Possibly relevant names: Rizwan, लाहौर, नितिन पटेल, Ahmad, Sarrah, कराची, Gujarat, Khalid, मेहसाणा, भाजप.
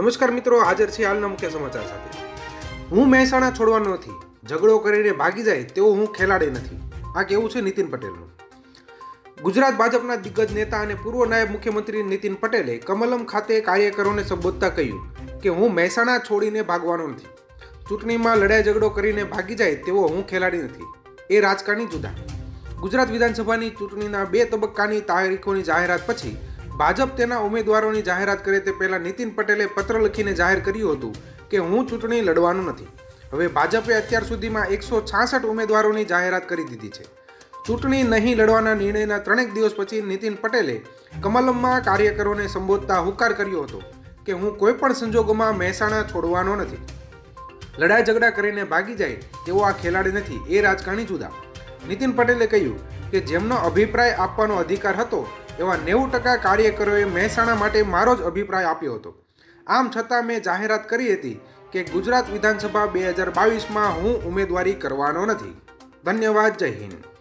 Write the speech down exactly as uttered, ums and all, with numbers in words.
नमस्कार मित्रों, हाजर छे हालना मुख्य समाचार साथे। हूँ मेहसाणा छोड़वानो नथी, झगड़ो करीने भागी जाए तेवो हूँ खेलाडी नथी। आ केवुं छे नितिन पटेलनुं। गुजरात भाजपना दिग्गज नेता अने पूर्व नायब मुख्यमंत्री नितिन पटेले कमलम खाते कार्यकरोने संबोधता कह्युं के हूँ मेहसाणा छोड़ीने भागवानो नथी। चूंटणीमां लड़ाई झगड़ो करीने भागी जाए तेवो हूँ खेलाडी नथी। ए राजकारणी जुदा। गुजरात विधानसभानी चूंटणीना बे तबक्कानी तारीखोनी जाहेरात पछी भाजप तेना उम्मीदवारोनी जाहेरात करे ते पहेला नितिन पटेले पत्र लखीने जाहिर कर्युं हतुं के हूँ चूंटणी लड़वानो नथी। हवे भाजपे अत्यार सुधीमां एक सौ छियासठ उम्मीदवारोनी जाहेरात करी दीधी छे। चूंटणी नहीं लड़वाना निर्णयना त्रणेक दिवस पछी नितिन पटेले कमलममां कार्यकरोने संबोधता हुकार कर्यो हतो के हूँ कोईपण संजोगोमां मेहसाणा छोड़वानो नथी। लड़ाई झगड़ा करीने भागी जाए तेवो आ खेलाडी नथी। ए राजकारणी जुदा। नितिन पटेले कह्युं के जेमनो अभिप्राय आपवानो अधिकार हतो एवा नेवुं टका कार्यकरोए मेहसाणा माटे मारो ज अभिप्राय आप्यो हतो। आम छतां मैं जाहेरात करी हती के गुजरात विधानसभा बे हज़ार बावीस मां हूँ उमेदवारी करवानो नथी। धन्यवाद। जय हिंद।